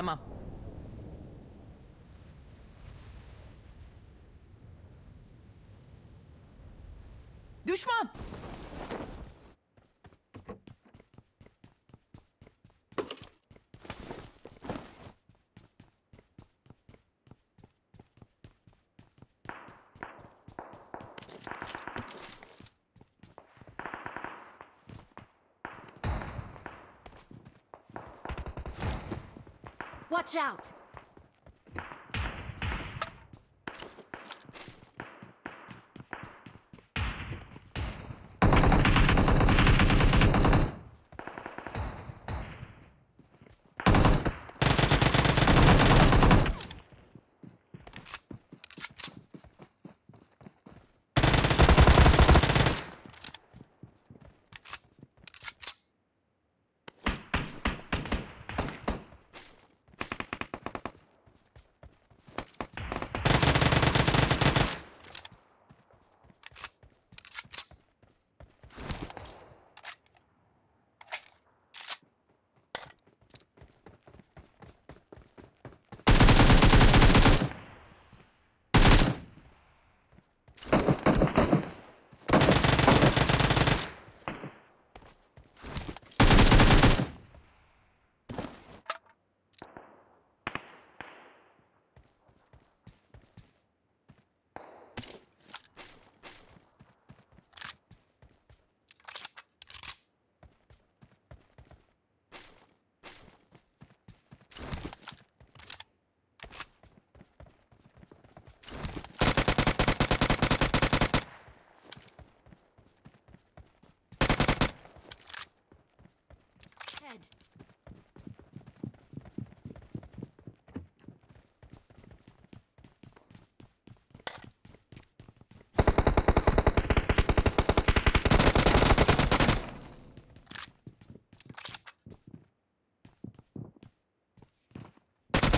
Tamam. Düşman! Watch out!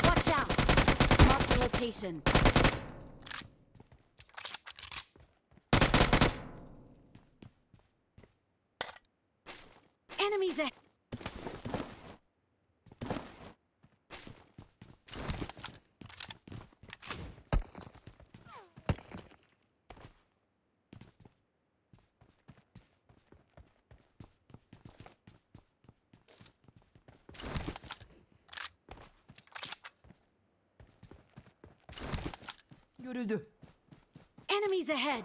Watch out! Mark the location. Enemies ahead. Görüldü. Enemies ahead.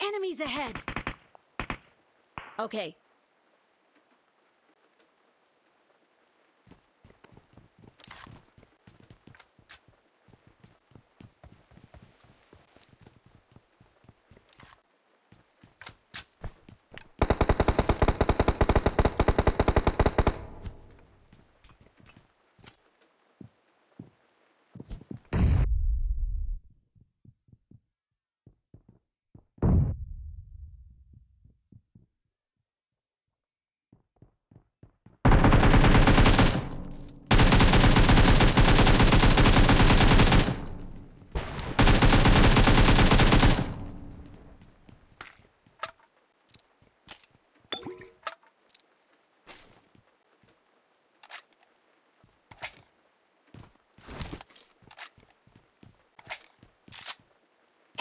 Enemies ahead. Okay.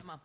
Come on.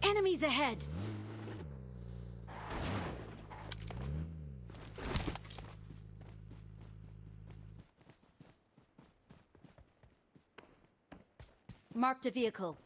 Enemies ahead! Marked a vehicle.